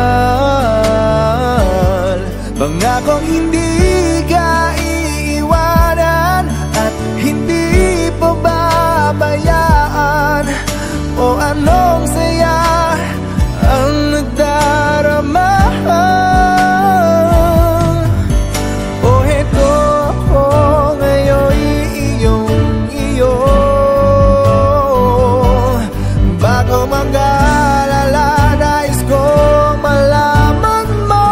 mahal. Pangakong hindi ka iiwanan at hindi pababayaan. O anong saya ang nagdarama. O heto ko ngayon iyong iyo. Bago mag-alala, nais kong malaman mo.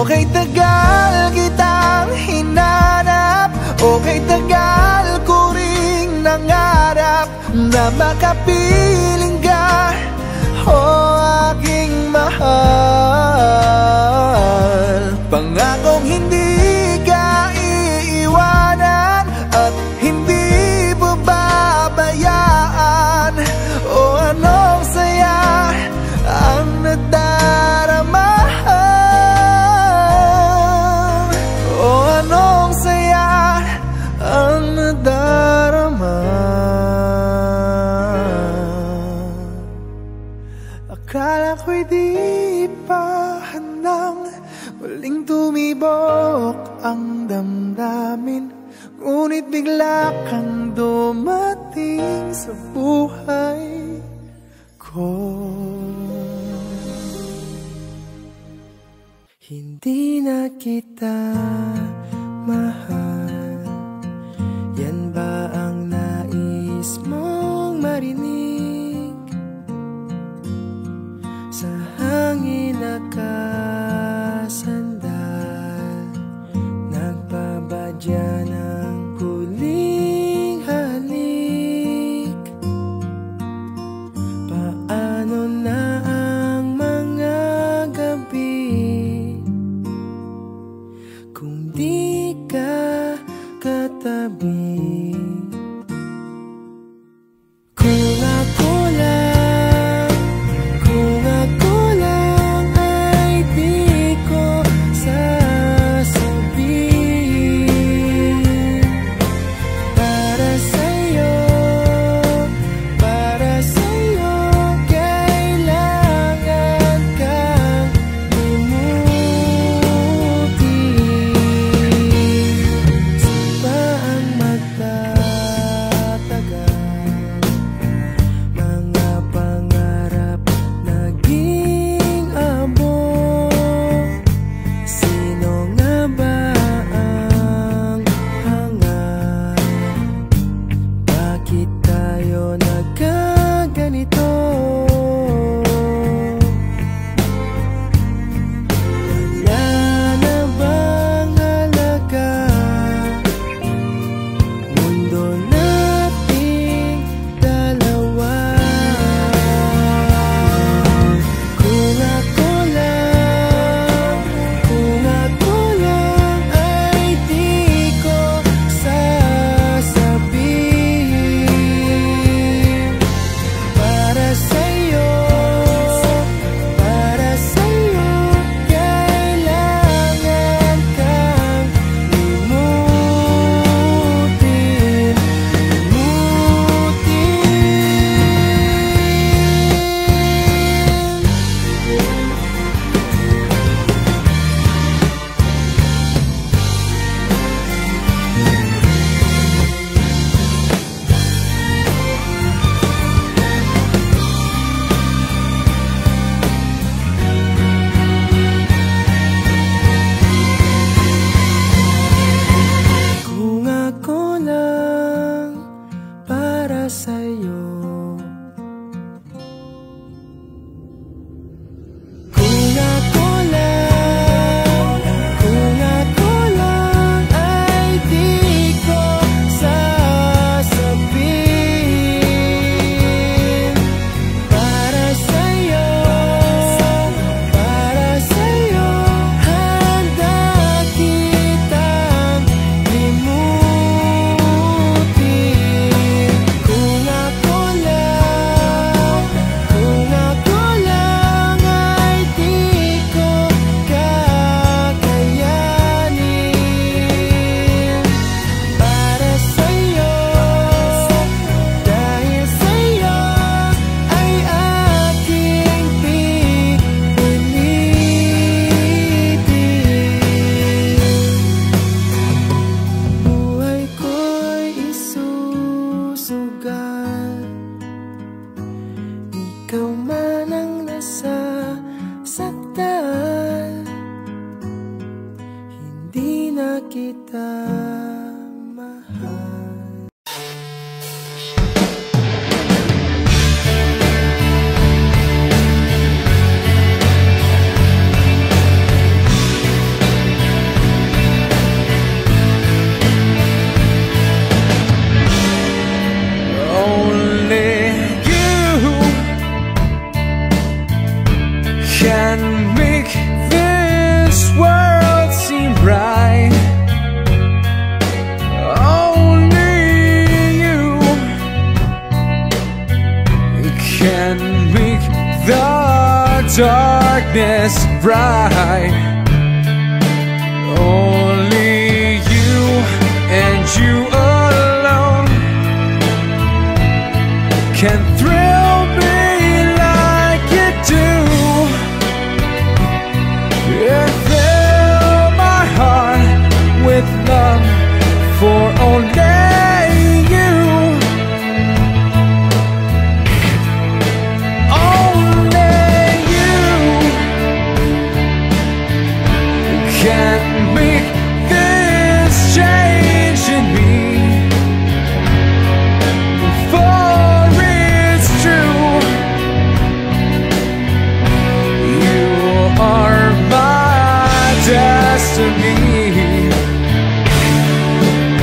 Okay, tagal kitang hinanap. Okay, tagal ko ring nangarap na makapiling ka, o aking mahal. Pangakong hindi ka iiwanan at hindi babayaan. O anong saya ang nadarama. O anong saya ang nadarama. Akala ko'y di pa handang muling tumibok ang damdamin, ngunit bigla kang dumating sa buhay ko. Hindi na kita mahal. Yan ba ang nais mong marinig? Sa hangin nakasandal, nagbabadya ng Ikaw man ang nasasaktan, hindi na kita mahal. Can make this world seem bright. Only you can make the darkness bright. Only you and you alone can thrill me like you do. Kay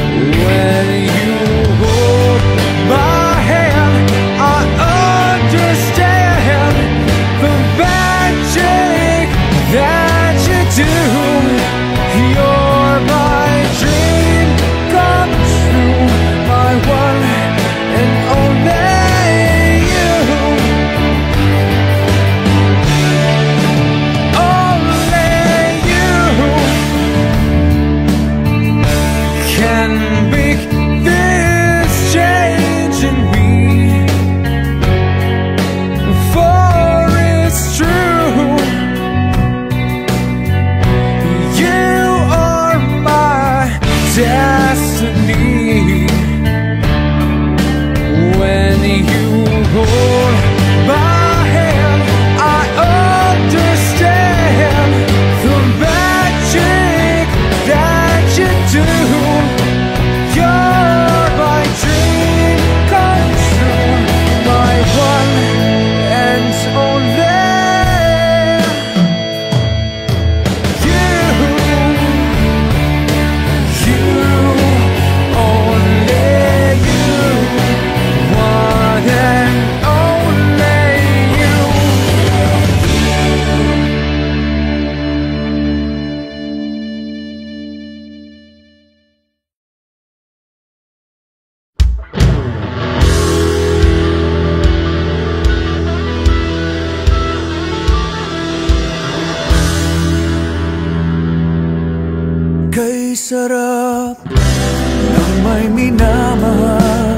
sarap ng may minamahal,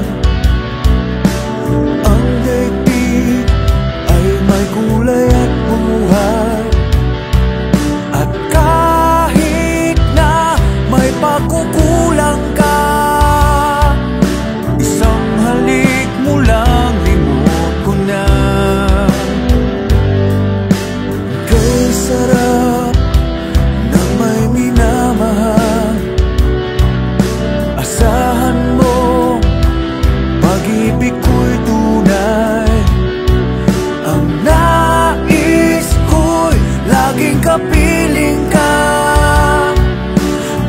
ang daigdig ay may kulay at buhay. At kahit na may pagkukulang ka, isang halik mo lang limot ko na. Kay sarap ng may minamahal, kapiling ka.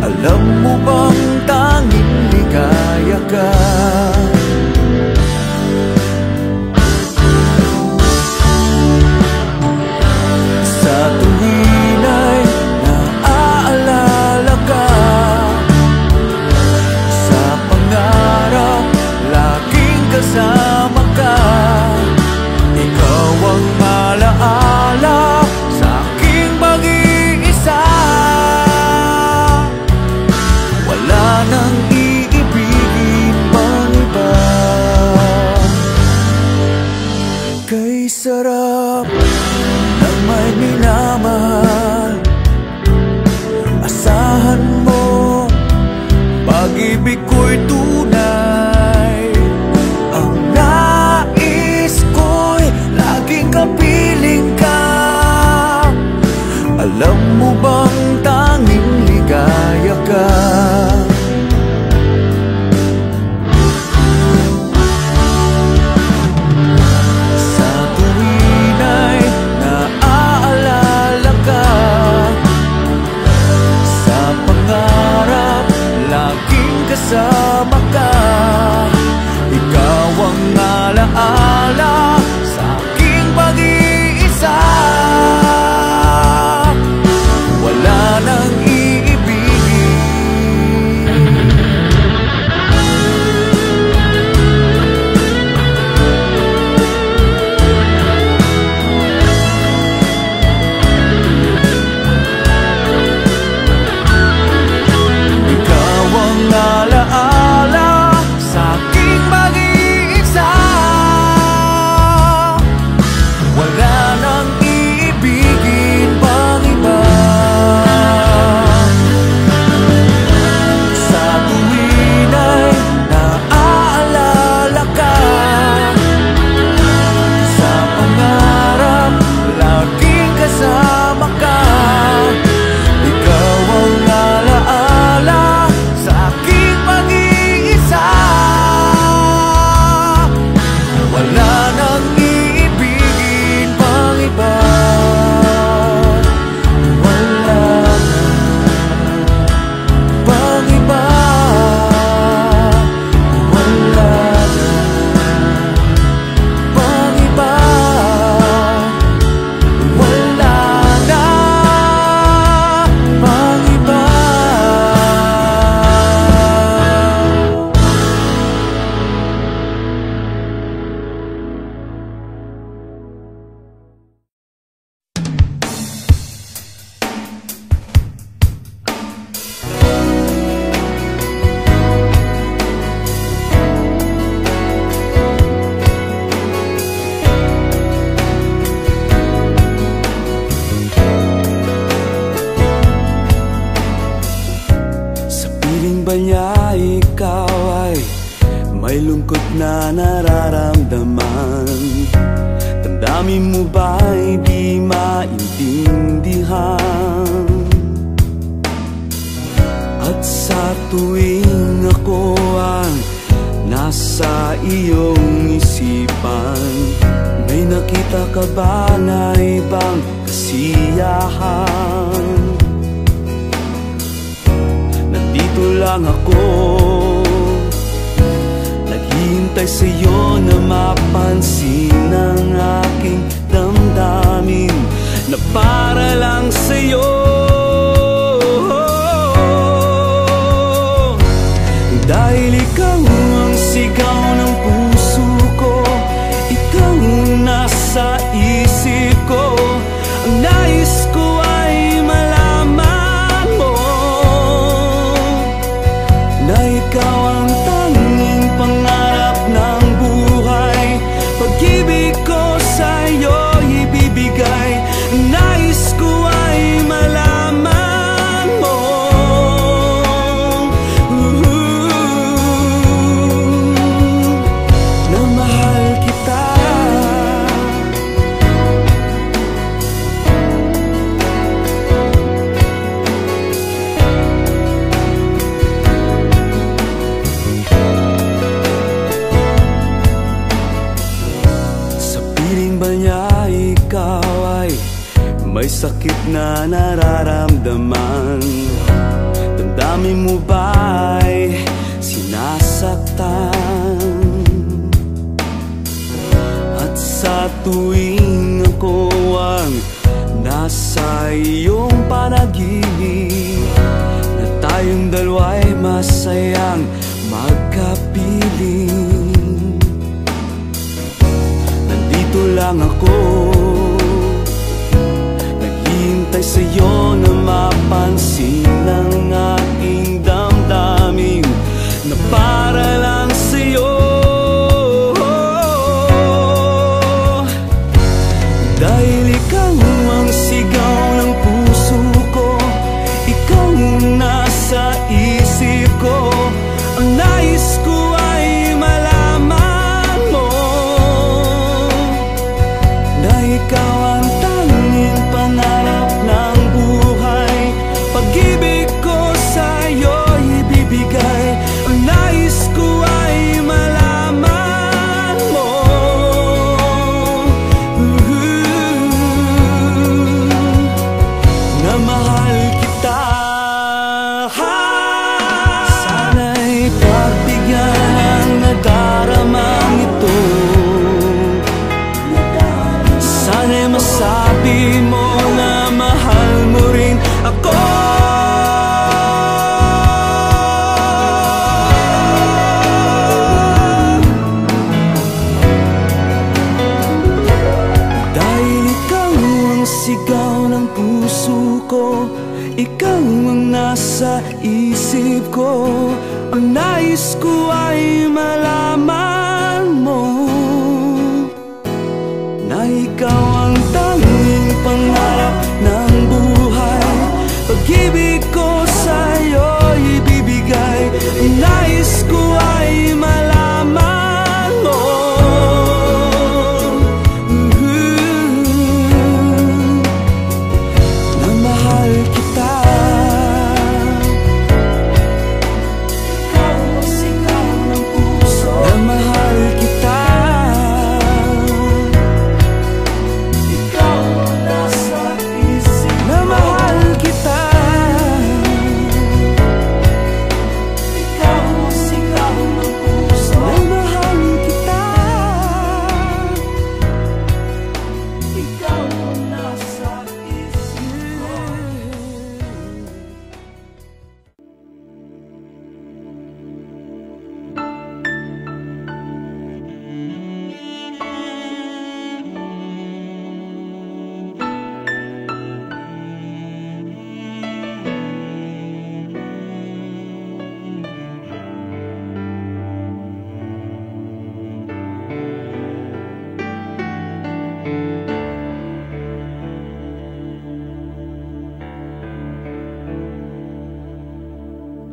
Alam mo bang tanging ligaya ka? Sa tuwing ay naaalala ka, sa pangarap laging kasama ka. Ikaw ang maalaala ko'y tunay. Ang nais ko'y lagi Dami mo ba'y di maintindihan? At sa tuwing ako ang nasa iyong isipan, may nakita ka ba na ibang kasiyahan? Nandito lang ako, naghihintay sa'yo na mapansin ang aking damdamin na para lang sa'yo. Dahil ikaw ang sigaw ng puso ko, ikaw ang nasa isip ko, ang nais ko ay malaman mo na ikaw ang tanging pangarap ng buhay. Pag-ibig ko sa'yo ibibigay, ang nais ko ay malaman. May sakit na nararamdaman, damdamin mo ba'y sinasaktan? At sa tuwing ako ang nasa iyong panaginip, na tayong dalawa'y masayang magkapiling, nandito lang ako, hintay sa'yo na mapansin ang aking damdamin na para lang sa'yo. Dahil ikaw ang sigaw ng puso ko, ikaw ang nasa isip ko, ang nais ko ay malaman mo na ikaw ang tanging pangarap. Sabi mo na mahal mo rin ako. Dahil ikaw ang sigaw ng puso ko, ikaw ang nasa isip ko, ang nais ko ay malaman mo na ikaw ang tanging pangarap ng buhay. Pag-ibig ko sa'yo ibibigay, nais ko ay malaman mo. Na mahal kita. Ikaw ang sigaw ng puso, na mahal kita.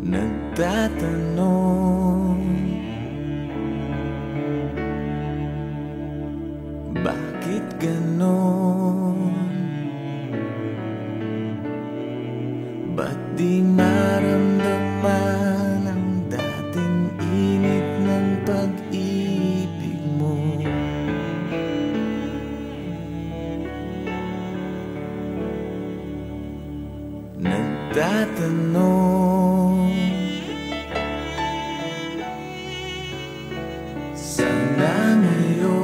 Nagtatanong, bakit ganon? Ba't di naramdaman ang dating init ng pag-ibig mo? Nagtatanong, sana ngayon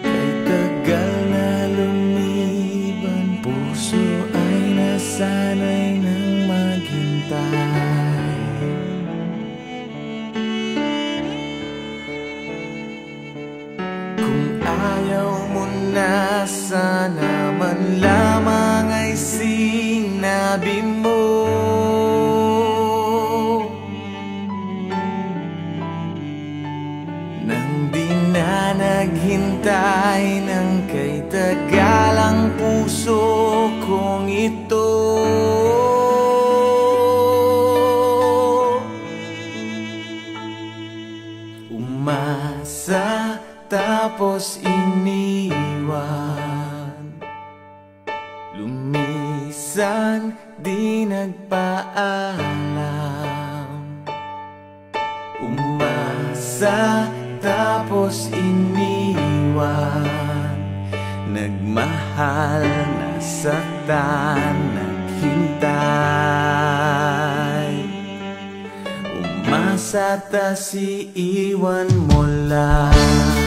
kay tagal na lumiban, puso ay nasanay ng maghintay. Kung ayaw mo na, sana man lamang ay sinabi mo. Nang di na naghintay ng kay tagal ang puso kong ito. Umasa tapos iniwan, lumisan di nagpaalam. Umasa tapos iniwan, nagmahal na saktan, naghintay. Umasa tas iiwan mo lang.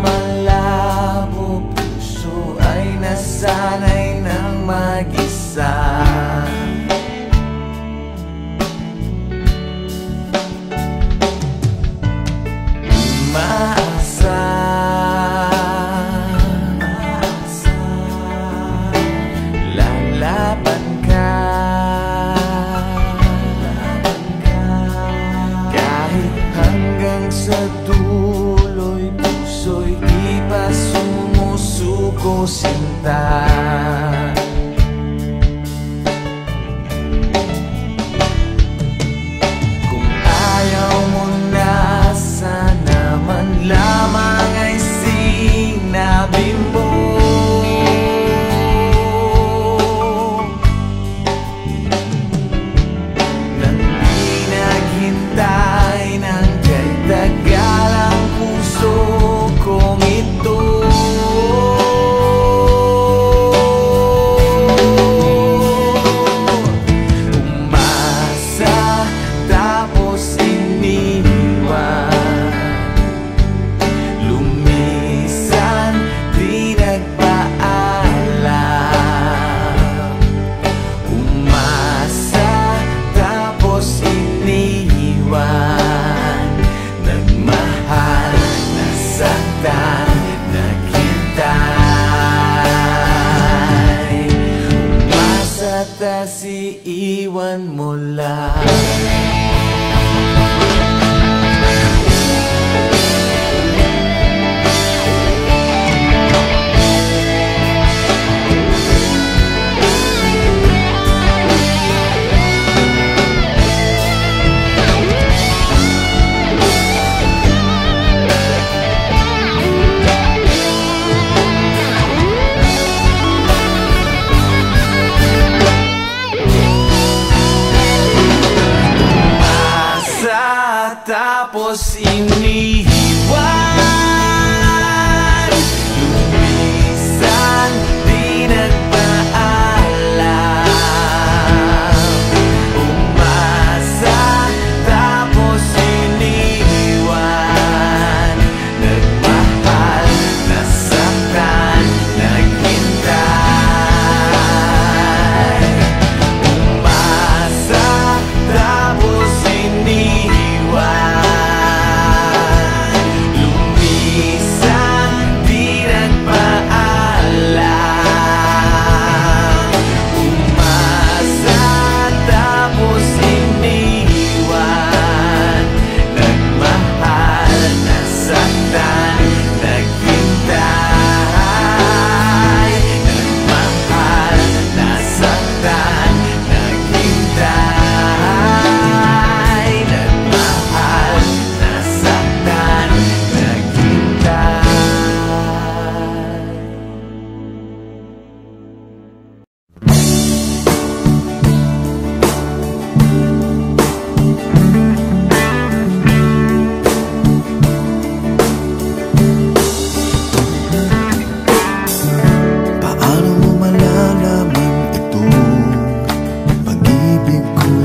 Malabo, puso ay nasanay ng mag-isa. Umaasa, lalaban ka, kahit hanggang sa tuloy. Soy iba sumusuko sinta. Kung ayaw mo na, sana man lamang ay sinabi mo. Nang di naghintay ng kay tagal ang puso kung ito. Umasa tapos iniwan, lumisan di nagpaalam. Umasa tapos iniwan, tas iiwan mo lang. Tapos iniwan, lumisan di nagpaalam. Umasa tapos iniwan, nagmahal na saktan, naghintay. Umasa tapos iniwan.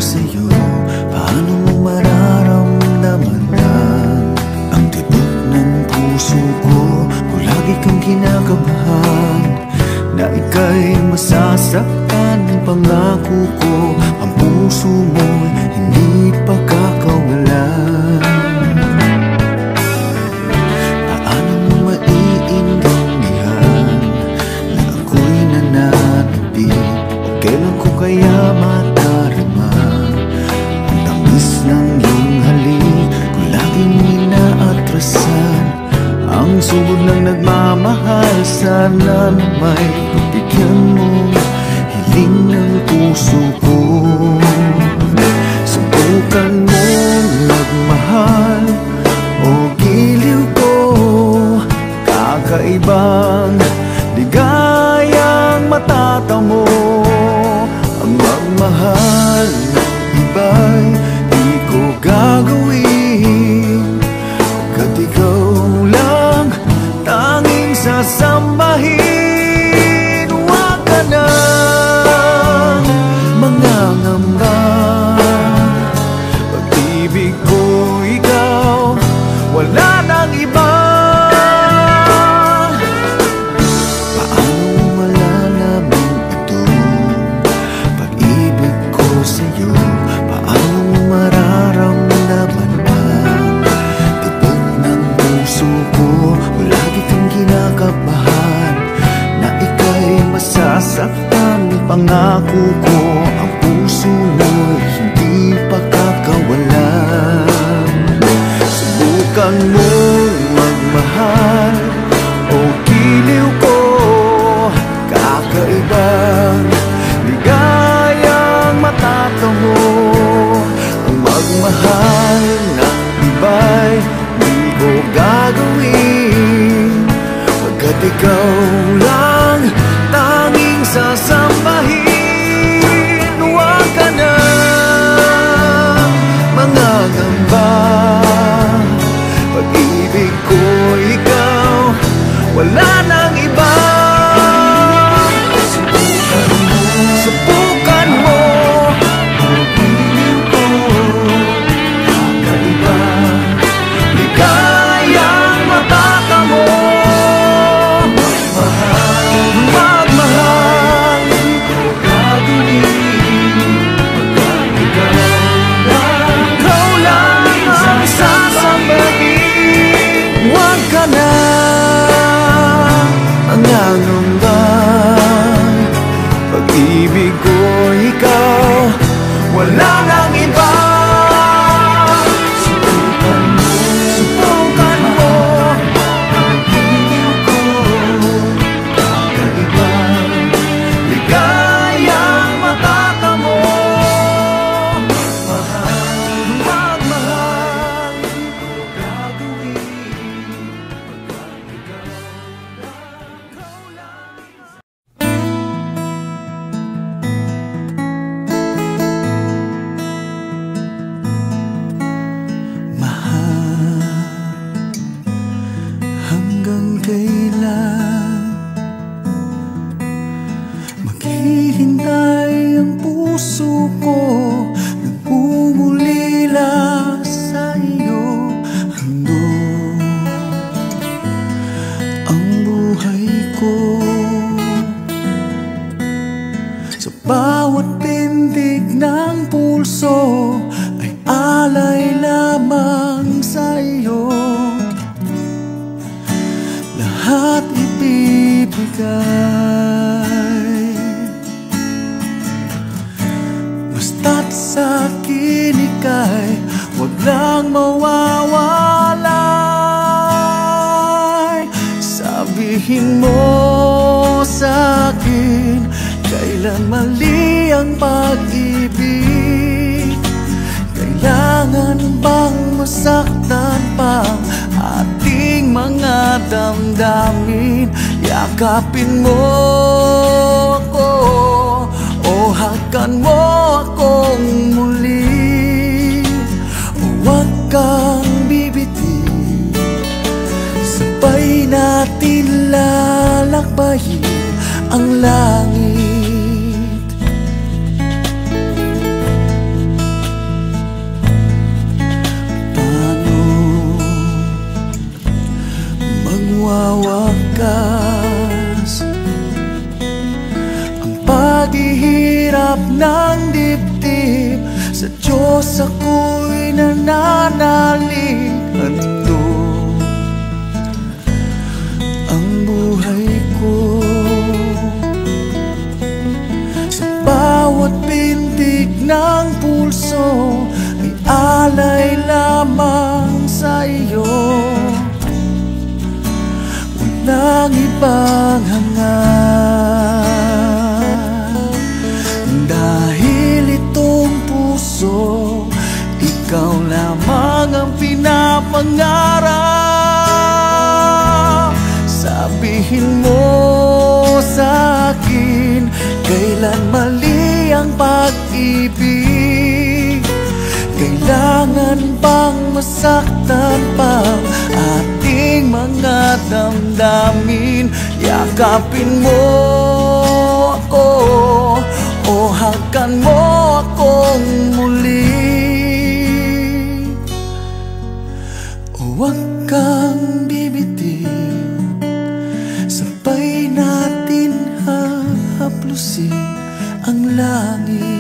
sa'yo, paano mo mararamdaman na ang tibok ng puso ko? Kung lagi kang kinakabahan na ika'y masasaktan, pangako ko ang puso mo hindi pa kakawalan. Paano mo maiintindihan na ako'y nananabig? O kailan ko kaya matarama ang tamis ng iyong halik? Kung laging inaatrasan ang sugod ng nagmamahal, sana na may pagbigyan mo hiling ng puso ko. Subukan mo magmahal, o giliw ko, kakaibang ligayang matatamo. Ang magmahal ng iba'y di ko gagawin, pagkat ikaw lang tanging sasambahin. Huwag ka na mangangamba, pag-ibig ko ikaw wala nang iba. Paano malalaman ito? Pag-ibig ko sa'yo, paano mararamdaman ang tibok ng puso ko? Lagi kang kinakabahan na ika'y masasaktan, pangako ko ang puso mo'y hindi pa kakawalan. Subukan mo magmahal, o giliw ko, kakaibang ligayang matatamo. Ang magmahal na iba'y di ko gagawin, pagkat ikaw lang tanging sasambahin. Huwag ka na mangangamba, pag-ibig ko ikaw wala nang iba. Subukan mo, pag-ibig ko kakaiba, ligayang matatamo. Magmahal, di ko gagawin, pagkat ikaw lang, ikaw lang ang sasambahin. Huwag ka na mangangamba, pag-ibig ko ikaw wala nang iba. Subukan mo, pag-ibig ko kakaiba, ligayang matatamo. Magmahal, di ko gagawin, pagkat ikaw lang, ikaw lang. Mahal, hanggang kailan maghihintay ang puso ko? Nagmumulila sa iyo hando ang buhay ko. Sa bawat pintig ng pulso ay alay lamang sa iyo. Lahat ibibigay, basta't sa'kin ika'y huwag lang mawawalay. Sabihin mo sa'kin kailan mali ang pag-ibig? Kailangan bang masaktan pa ang ating mga damdamin? Yakapin mo ako, o hakan mo akong muli. O huwag kang bibitin, sabay natin lalakbayin ang langit. Sa Diyos ako'y nananalig at ito ang buhay ko. Sa bawat pintig ng pulso ay alay lamang sa iyo, walang ibang hangat. Dahil itong puso, ikaw lamang ang pinapangarap. Sabihin mo sa akin, kailan mali ang pag-ibig? Kailangan bang masaktan pa ating mga damdamin? Yakapin mo ako o hakan mo akong muli. O wag kang bibitin, sabay natin haplusin ang langit.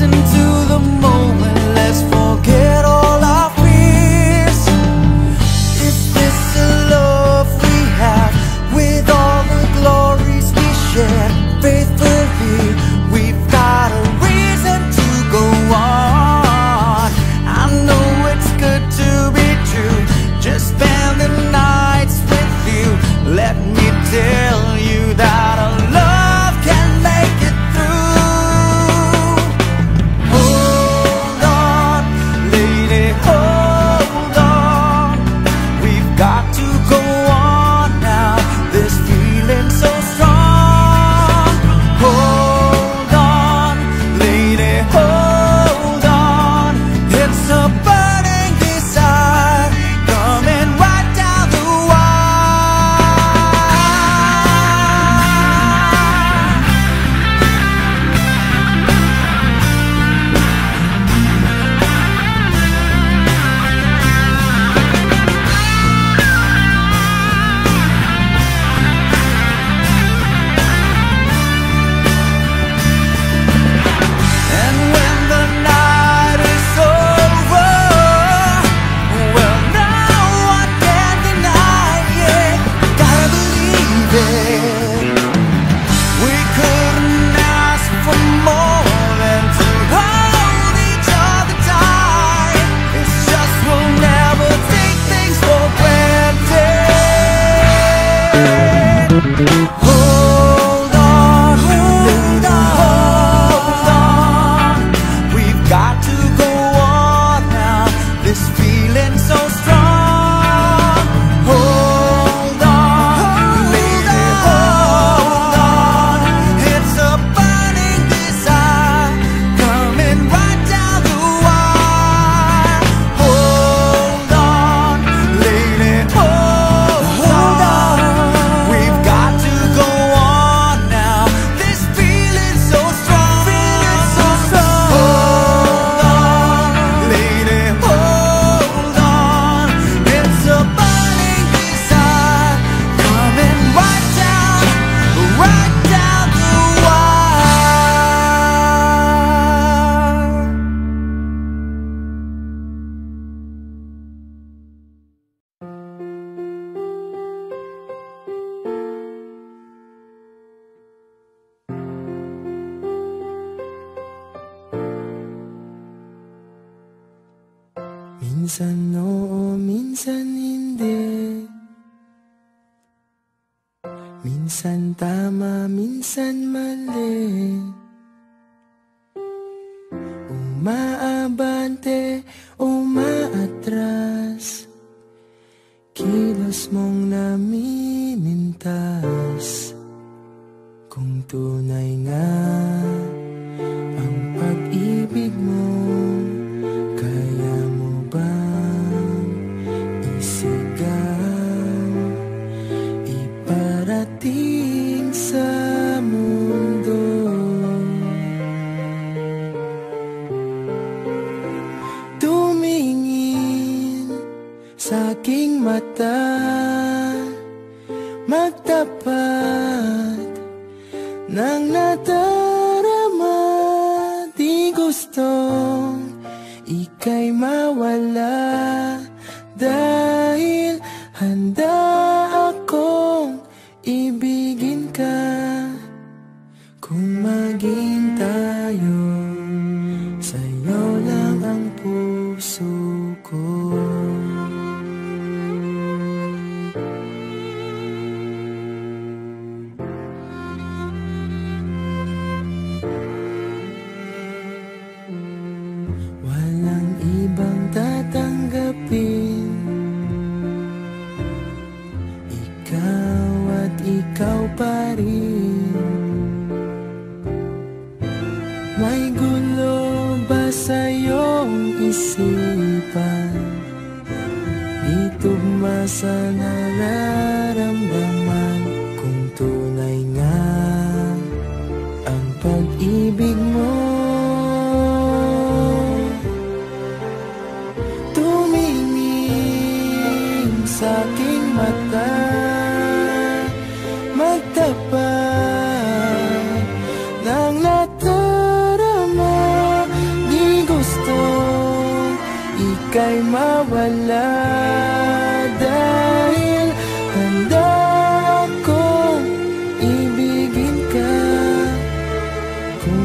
listen to the moment. Let's forget all our fears. Is this the love we have, with all the glories we share? Faithfully, we've got a reason to go on. I know it's good to be true, just spend the nights with you. Let me tell you that I love you. Minsan oo, minsan hindi. Minsan tama, minsan mali. Umaabante, umaatras. Kilos mong namimintas. Kung tunay nga ang pag-ibig mo, kaya mo bang isigaw, iparating sa mundo? Tumingin sa aking mata, magtapat ng nadarama. Di gustong ika'y mawala, dahil handa akong ibigin ka. Kung maging tayo, sa'yo lang ang puso ko. Ikaw pa rin. May gulo ba sa iyong isipan? Itugma sa nararamdaman. Kung tunay nga ang pag-ibig mo, tumingin sa aking mata, magtapat ng natarama. ay mawala, dahil handa akong ibigin ka kung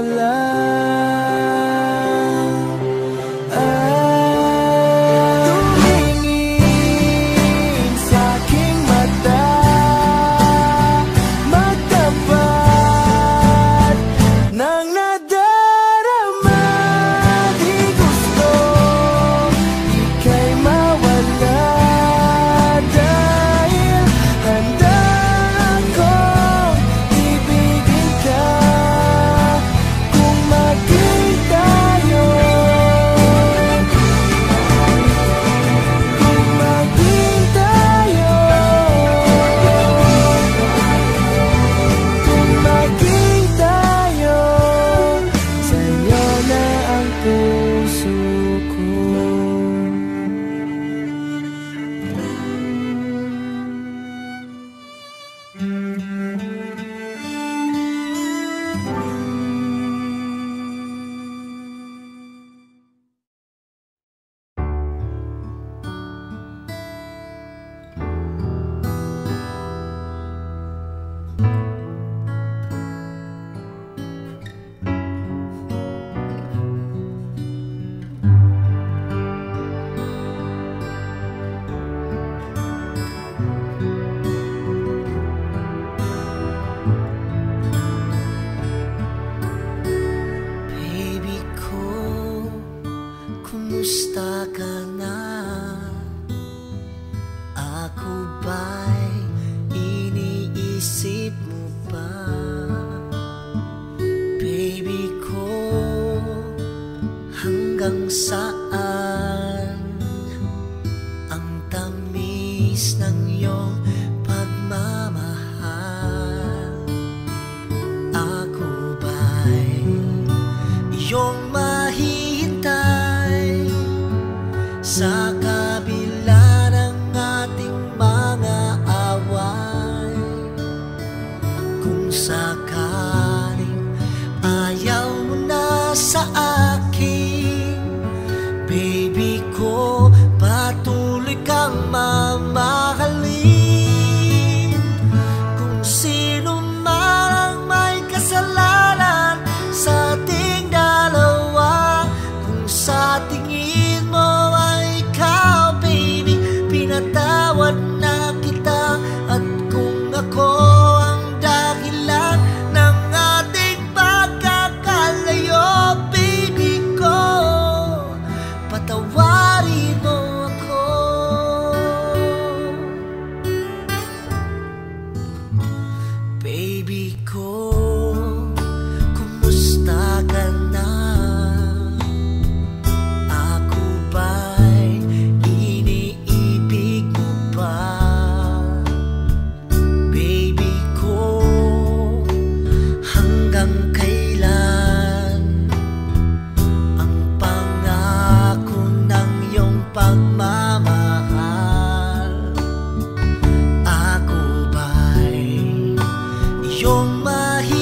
lang ay tumingin sa aking mata, magtapat yung mahirap.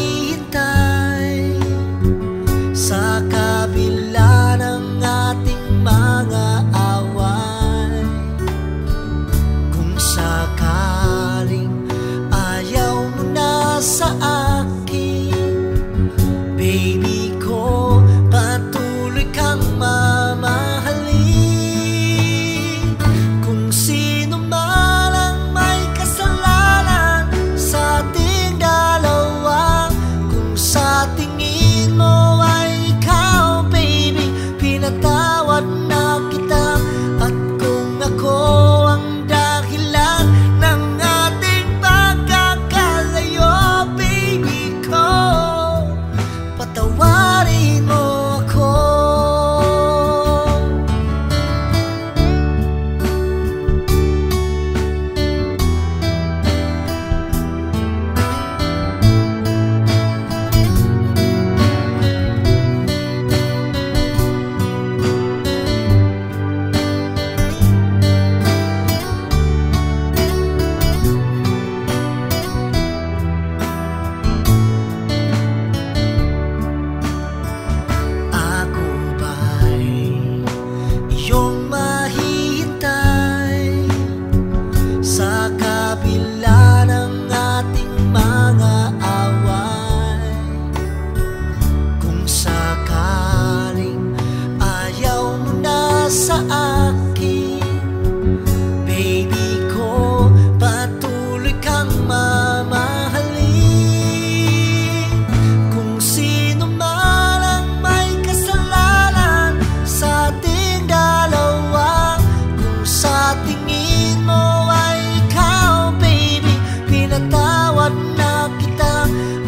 pinatawad na kita.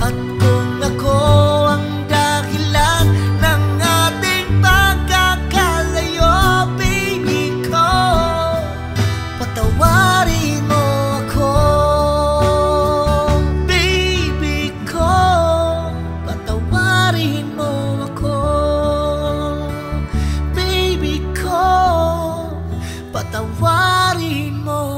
At kung ako ang dahilan ng ating pagkakalayo, baby ko, patawarin mo ako. Baby ko, patawarin mo ako. Baby ko, patawarin mo ako.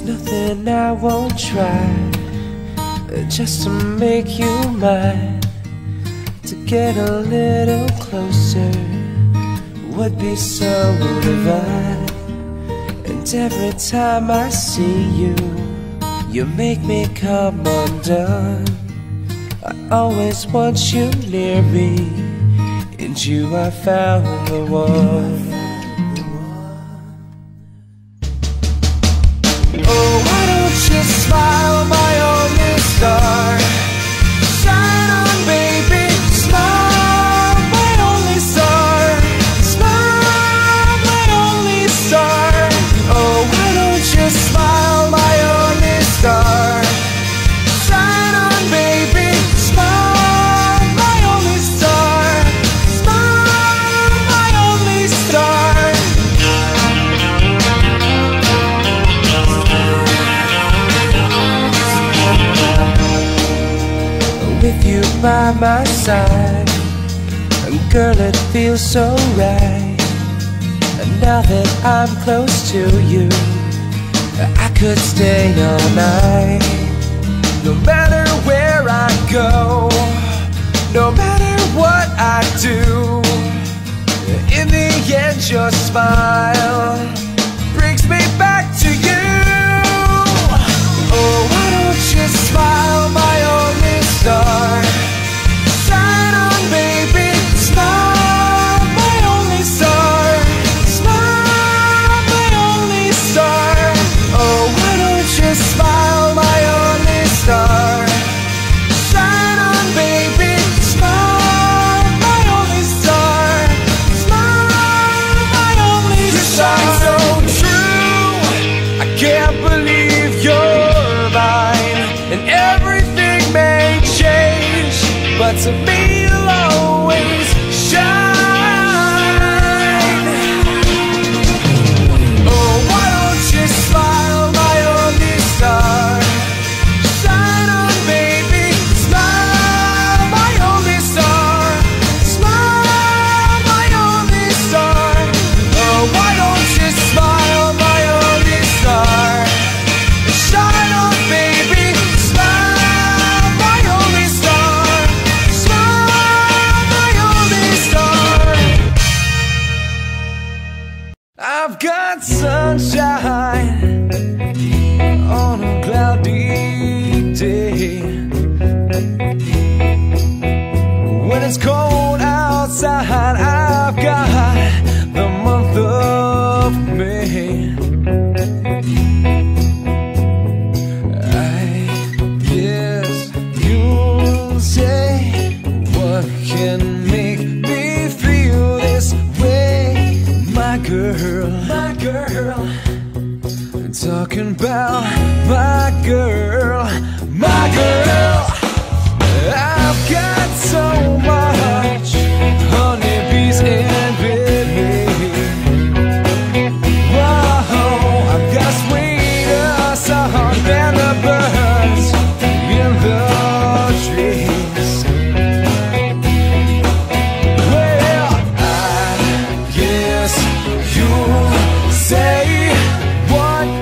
Nothing I won't try, just to make you mine. To get a little closer would be so divine. And every time I see you, you make me come undone. I always want you near me, and you are found the one. By my side, and girl, it feels so right. And now that I'm close to you, I could stay all night. No matter where I go, no matter what I do, in the end your smile brings me back to you. Oh, why don't you smile, my only star? To me you'll always shine. Oh, why don't you smile, my only star? Shine on, baby, smile, my only star. Smile, my only star. Oh, why don't you smile, my only star? Shine on, baby, smile, my only star. Got sunshine on a cloudy day. When it's cold outside, I've got the month of May. I guess you'll say, what can make me feel this way, my girl? I'm talking about my girl, my girl. I've got so much honeybees and baby. Whoa, I've got sweeter song than the birds in the trees. Well, I guess you say what?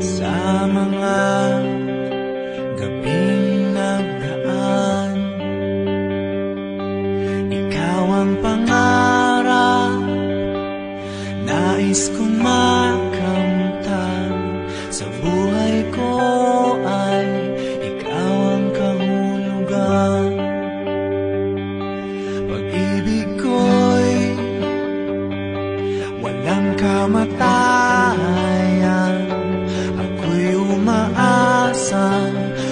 Sa mga gabing nagdaan, ikaw ang pangarap, nais kong makamtan. Sa buhay ko ay ikaw ang kahulugan. Pag-ibig ko'y walang kamatayan. Ako'y umaasa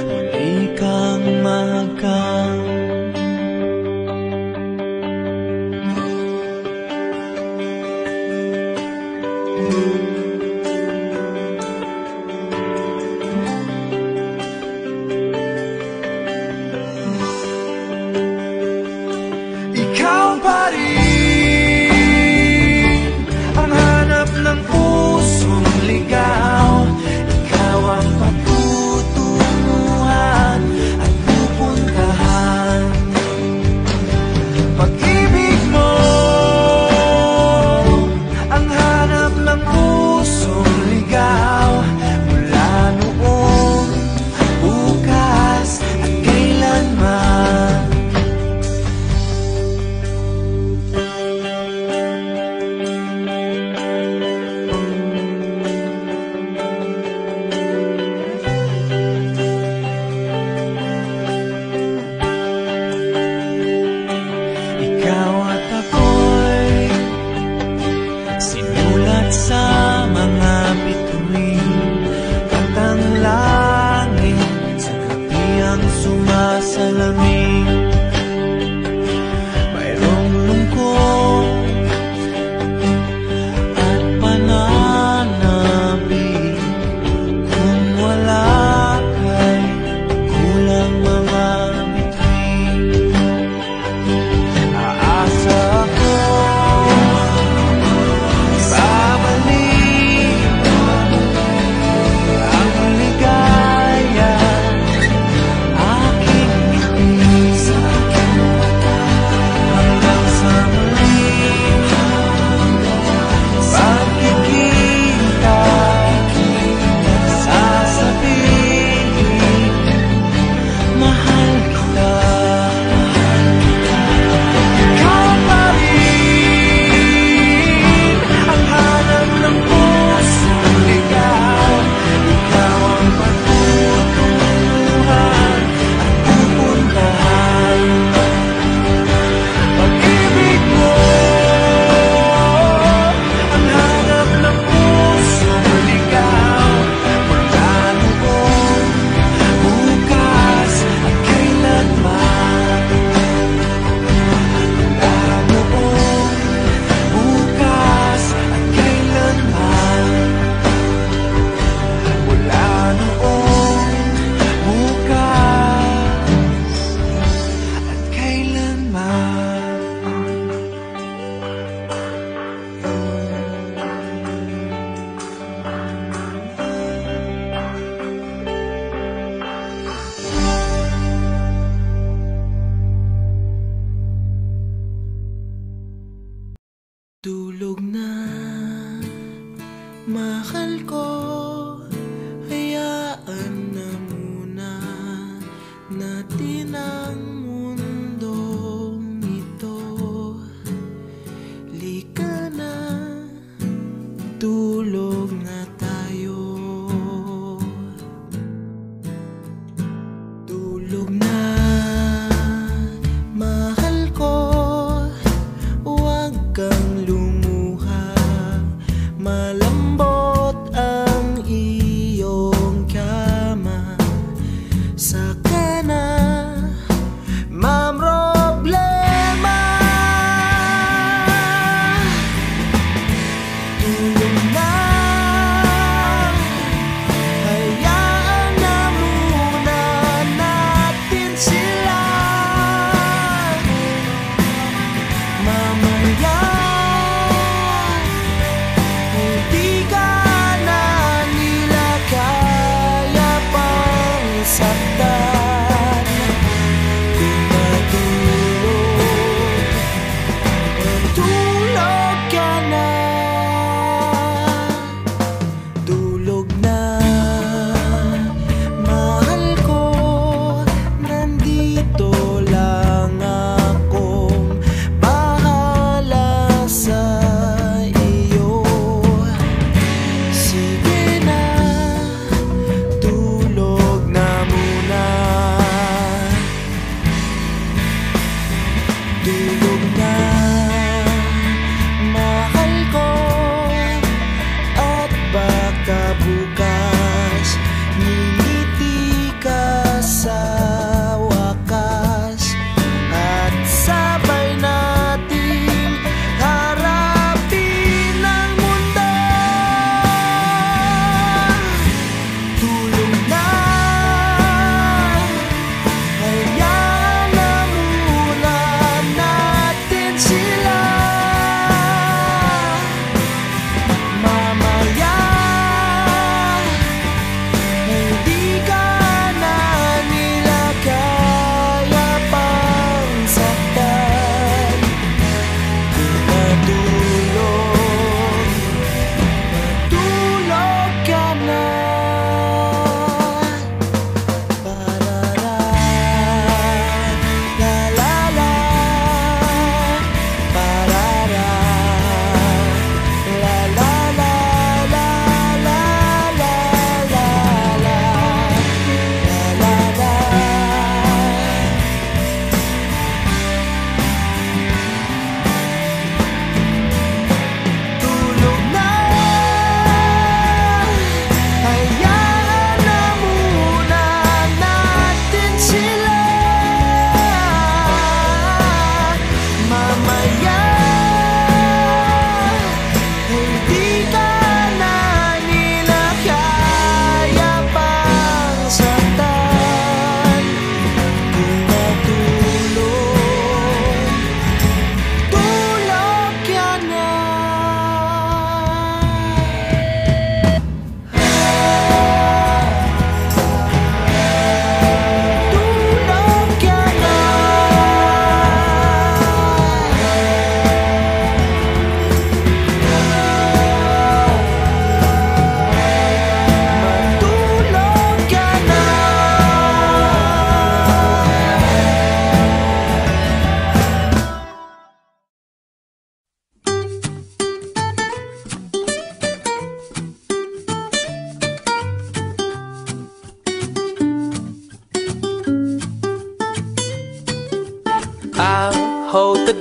muli kang magkang.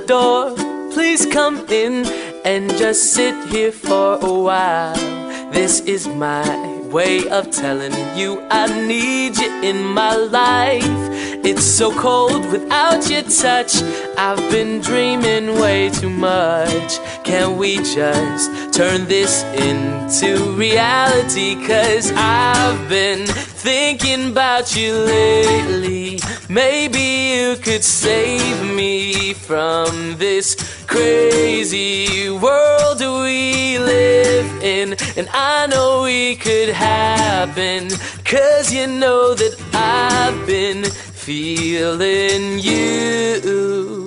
door. Please come in and just sit here for a while. This is my way of telling you I need you in my life. It's so cold without your touch. I've been dreaming way too much. Can we just turn this into reality? 'Cause I've been thinking about you lately. Maybe you could save me from this crazy world we live in. And I know it could happen, 'cause you know that I've been feeling you.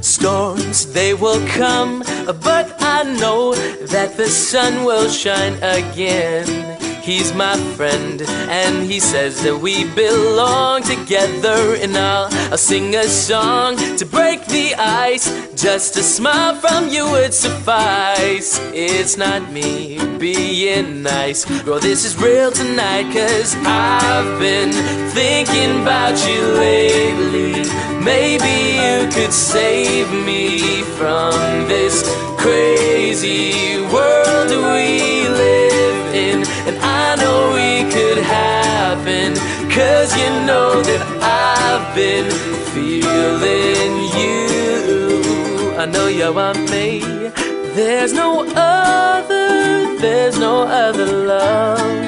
Storms, they will come, but I know that the sun will shine again. He's my friend, and he says that we belong together. And I'll sing a song to break the ice. Just a smile from you would suffice. It's not me being nice. Girl, this is real tonight, 'cause I've been thinking about you lately. Maybe you could save me from this crazy world we live in. And I know it could happen, 'cause you know that I've been feeling you. I know you want me. There's no other, there's no other love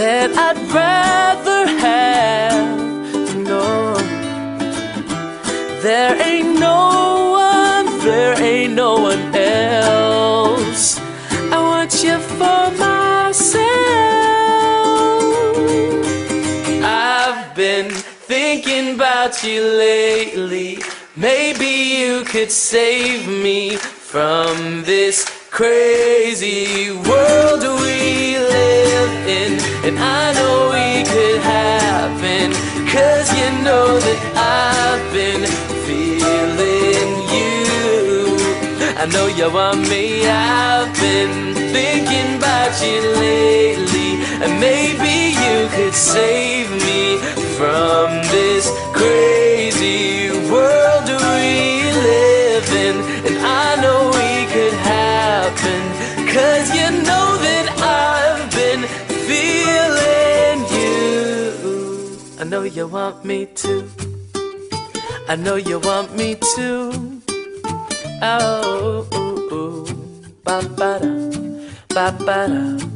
that I'd rather have. No, there ain't no one, there ain't no one else. I want you for myself. I've been thinking about you lately. Maybe you could save me from this crazy world we live in. And I know it could happen, 'cause you know that I've been feeling you. I know you want me. I've been thinking about you lately. And maybe you could save me from this crazy world we live in. And I know it could happen, 'cause you know that I've been feeling you. I know you want me to. I know you want me to. Oh, ba-ba-da, ba-ba-da.